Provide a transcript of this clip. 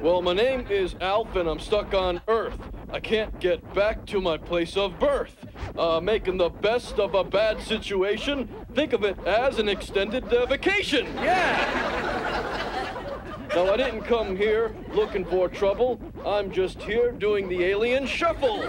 Well, my name is Alf, and I'm stuck on Earth. I can't get back to my place of birth. Making the best of a bad situation, think of it as an extended vacation. Yeah! Now, I didn't come here looking for trouble. I'm just here doing the alien shuffle.